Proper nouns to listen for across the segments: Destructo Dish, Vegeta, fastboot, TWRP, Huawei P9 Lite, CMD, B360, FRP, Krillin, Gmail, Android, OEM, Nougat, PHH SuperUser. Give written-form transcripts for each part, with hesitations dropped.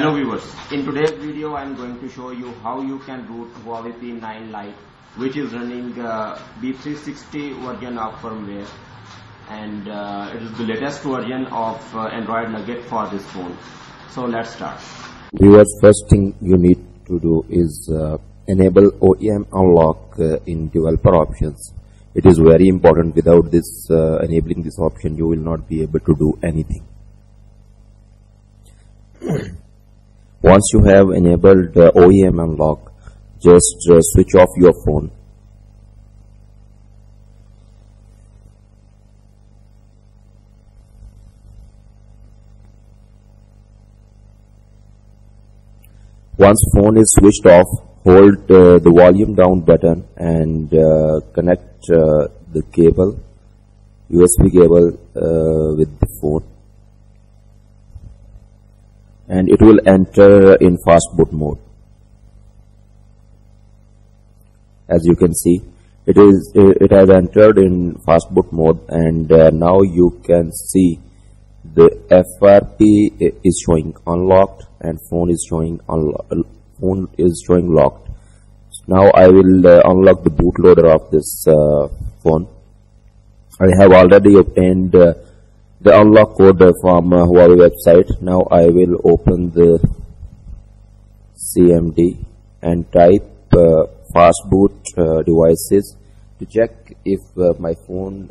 Hello viewers, in today's video I am going to show you how you can root Huawei P9 Lite, which is running B360 version of firmware, and it is the latest version of Android Nougat for this phone. So let's start. Viewers, first thing you need to do is enable OEM unlock in developer options. It is very important. Without this enabling this option, you will not be able to do anything. Once you have enabled OEM unlock, just switch off your phone. Once phone is switched off, hold the volume down button and connect the cable, USB cable, with the phone, and it will enter in fastboot mode. As you can see, it has entered in fastboot mode, and now you can see the FRP is showing unlocked and phone is showing locked. So now I will unlock the bootloader of this phone. I have already obtained the unlock code from Huawei website. Now I will open the CMD and type fastboot devices to check if my phone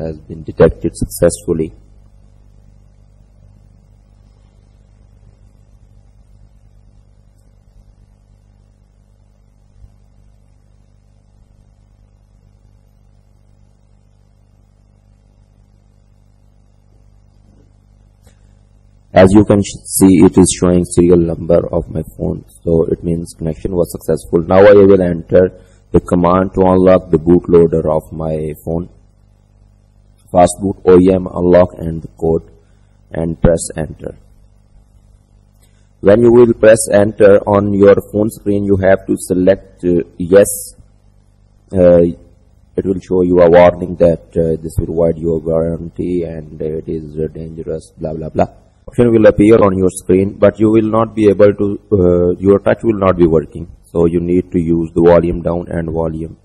has been detected successfully. As you can see, it is showing serial number of my phone, so it means connection was successful. Now I will enter the command to unlock the bootloader of my phone, fastboot OEM unlock and the code, and press enter. When you will press enter on your phone screen, you have to select yes. It will show you a warning that this will void your warranty and it is dangerous, blah blah blah. Option will appear on your screen, but you will not be able to, your touch will not be working. So you need to use the volume down and volume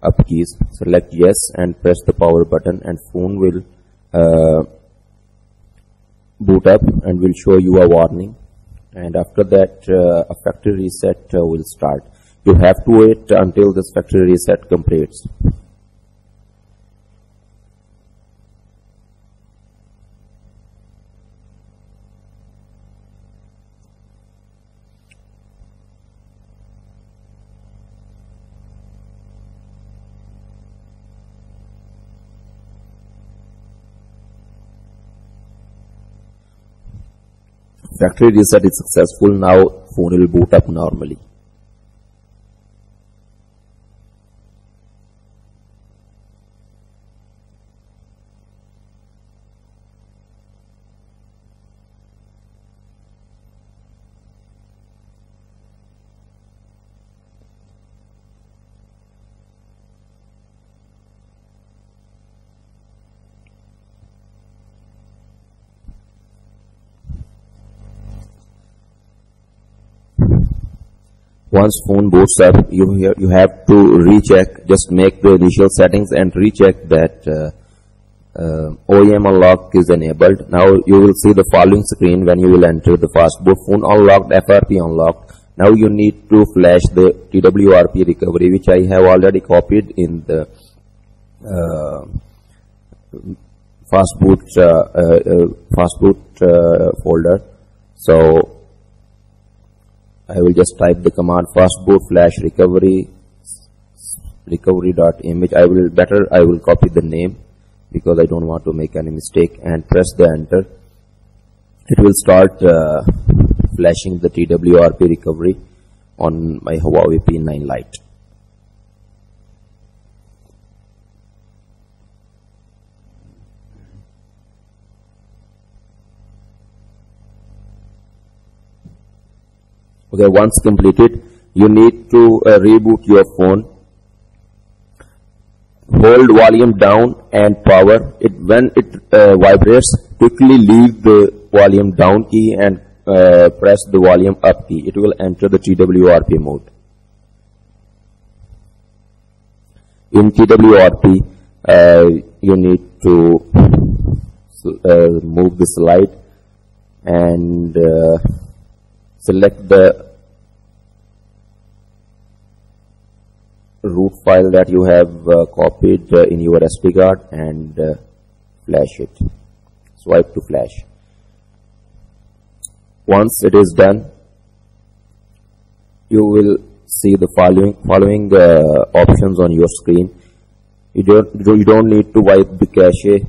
up keys. Select yes and press the power button, and phone will boot up and will show you a warning. And after that, a factory reset will start. You have to wait until this factory reset completes. Factory reset is successful. Now phone will boot up normally. Once phone boots up, you have to recheck. Just make the initial settings and recheck that OEM unlock is enabled. Now you will see the following screen when you will enter the fastboot: phone unlocked, FRP unlocked. Now you need to flash the TWRP recovery, which I have already copied in the fastboot folder. So I will just type the command fastboot flash recovery.image. I will copy the name because I don't want to make any mistake, and press the enter. It will start flashing the TWRP recovery on my Huawei P9 Lite. Okay, once completed, you need to reboot your phone. Hold volume down and power. When it vibrates, quickly leave the volume down key and press the volume up key, it will enter the TWRP mode. In TWRP, you need to move the slide and select the root file that you have copied in your SD card and flash it. Swipe to flash. Once it is done, you will see the following options on your screen. You don't need to wipe the cache.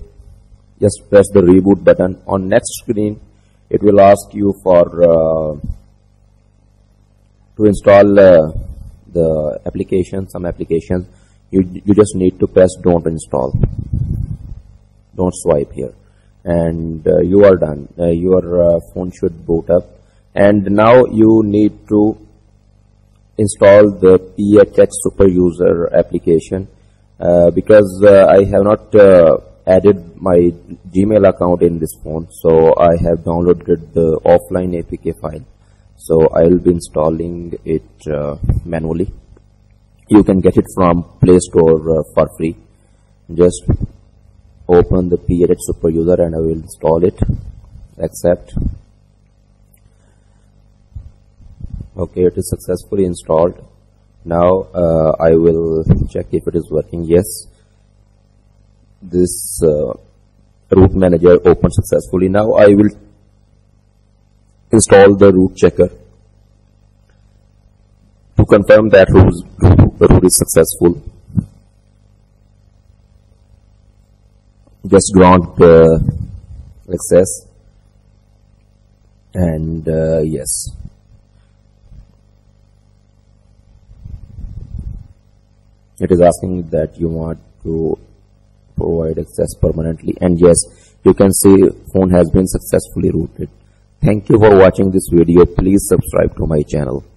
Just press the reboot button. On next screen, it will ask you for to install the application. Some applications you just need to press don't install. Don't swipe here, and you are done. Your phone should boot up, and now you need to install the PHH SuperUser application because I have not added my Gmail account in this phone, so I have downloaded the offline APK file. So I will be installing it manually. You can get it from Play Store for free. Just open the PHH SuperUser and I will install it. Accept. Okay, it is successfully installed. Now I will check if it is working. Yes, this root manager opened successfully. Now I will install the root checker to confirm that root is successful. Just grant access, and yes, it is asking that you want to provide access permanently, and yes, you can see phone has been successfully rooted. Thank you for watching this video. Please subscribe to my channel.